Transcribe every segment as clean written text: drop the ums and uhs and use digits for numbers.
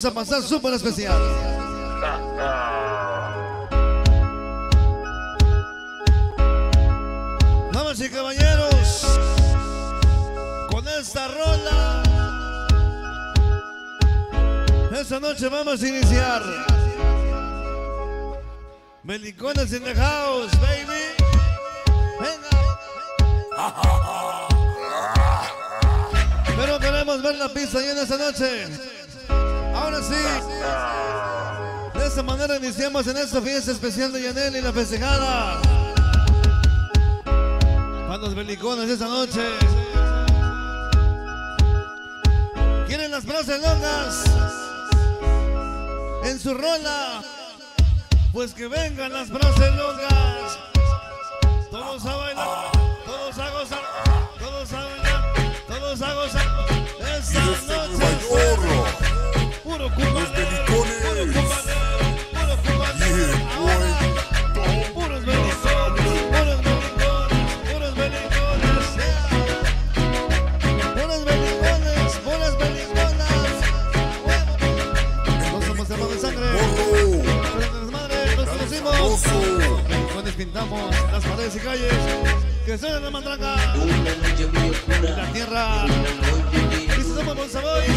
Vamos a pasar súper especial. Damas y caballeros, con esta rola, esta noche vamos a iniciar. Belicones in the house, baby. Venga. Pero queremos ver la pista llena esta noche. Ahora sí, de esta manera iniciamos en esta fiesta especial de Yanel y la festejada. Bandas belicones esta noche. ¿Quieren las brazas longas en su rola? Pues que vengan las brazas longas. Todos a bailar, todos a gozar, todos a bailar, todos a gozar. Esta noche. Puro cubanero, puros belicones, puras belicones. No somos hermanos de sangre, pero las madres nos conocimos. Belicones pintamos las paredes y calles, que suena la matraca, la tierra, y se somos con sabores.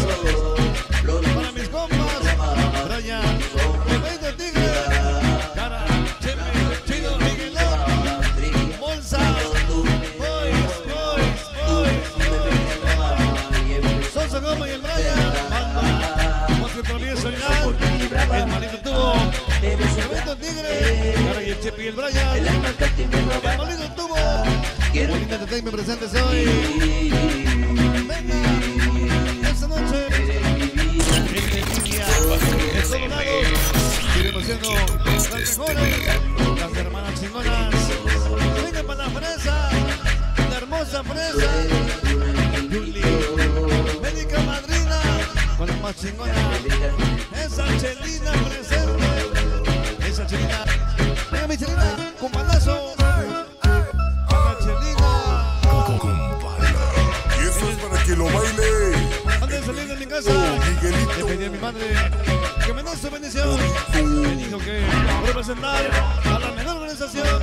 Para mis compas, Brian, Bebé de Tigre, Cara, Cheme, Chido, Miguelón, Monza, Boys, Sonso Goma y el Brian, Banda, Monte Travieso y Nal, el Malito Tubo, Bebé de Tigre, Cara y el Chepe y el Brian, el Malito Tubo, Bonita Tetec me presentes hoy. Venga, esta noche. Seguimos siendo las mejores, las hermanas chingonas. Venga para la fresa, la hermosa fresa Yuli, médica madrina, con la más chingona. Esa Chelina presente, esa Chelina. Venga mi Chelina, companazo. La Chelina. Y eso es para que lo baile. Antes de salir de mi casa, le pedí a mi madre que me da su bendición. Me dijo que representar a la menor organización.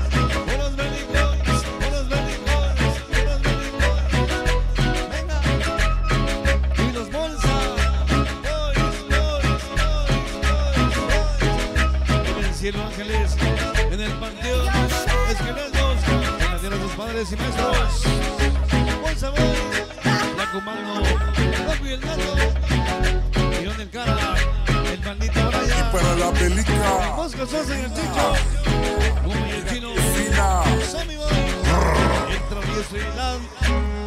Unos belicones, unos belicones, unos belicones. Venga. Y los bolsas. Boys. En el cielo ángeles, en el panteón, esqueletos, en la tierra de sus padres y maestros. Bolsa boys, la cumano, papi el gato, tirón el cara. Y para la película Mosca Sosa y el Chicho, Gumi y el Chino, Sammy Boy, el Travieso y Lan,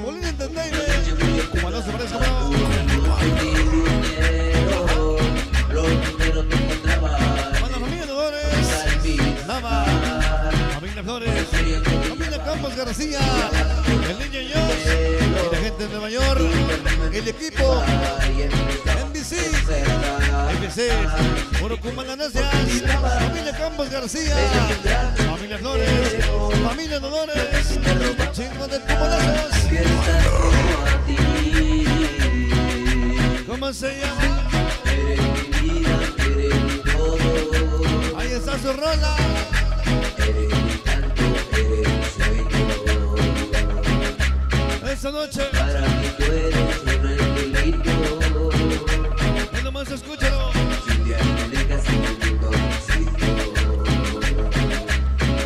Molina Entendaime, Cubanazo Fresco. Cuando familia Dolores, Lava, familia Flores, familia Campos García, el niño y yo, y la gente de Nueva York, el equipo MC, Oro Cumananacias, familia Campos García, familia Flores, familia Dolores, chingos de Cumanazos. ¿Cómo se llama? Ahí está su rola. Esta noche. Escúchalo.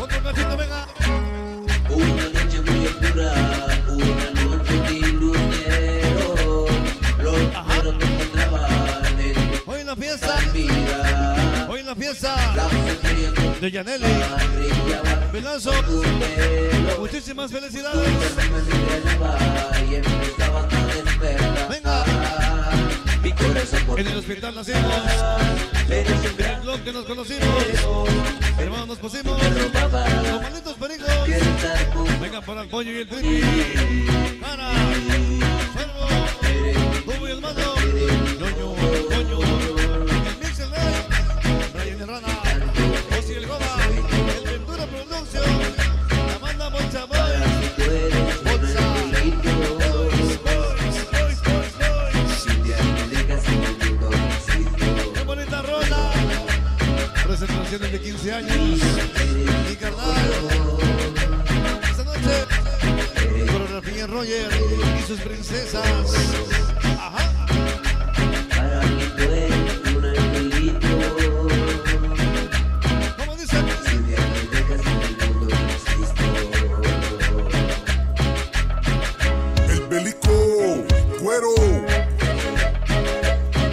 Otro cachito, venga. Una noche muy oscura, una noche sin lucero. Los luceros no encontraban en hoy en la fiesta. Hoy en la fiesta de Yaneli Velanzo. Muchísimas felicidades. Venga. En el hospital nacimos, en el blog que nos conocimos, hermanos nos pusimos, los malditos pericos. Venga para el pollo y el tripi, cara, cuervo, tubo y el mano, ñoño, coño, el mix el rey, Brian Herrana, Osi el Goba, el Ventura Producción, la banda Moncha Boy, Moncha. Boys, boys, boys, boys, boys. Sin diario, le casi me tocó. canciones de 15 años. Mi carnal. Esta noche, con Rafael Roger y sus princesas. Ajá. Para mí tú eres un angelito. ¿Cómo dice? Si me dejas en el mundo existo. El Bélico, Cuero. Para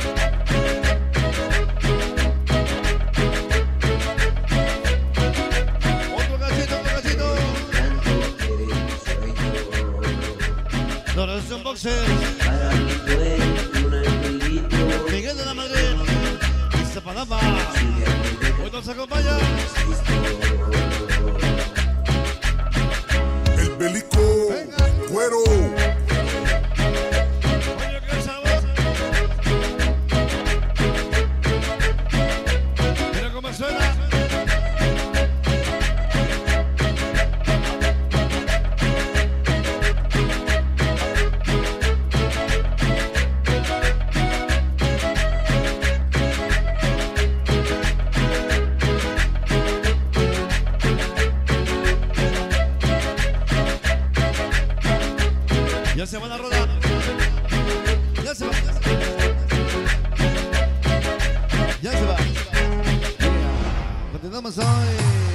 mí tú eres un angelito. Miguel de la Madrid y Zapalapa. Hoy nos acompaña El Bélico. Venga. Cuero. Oye, qué sabor. Mira cómo suena. Ya se van a rodar. Ya se va. Ya se va. Continuamos hoy.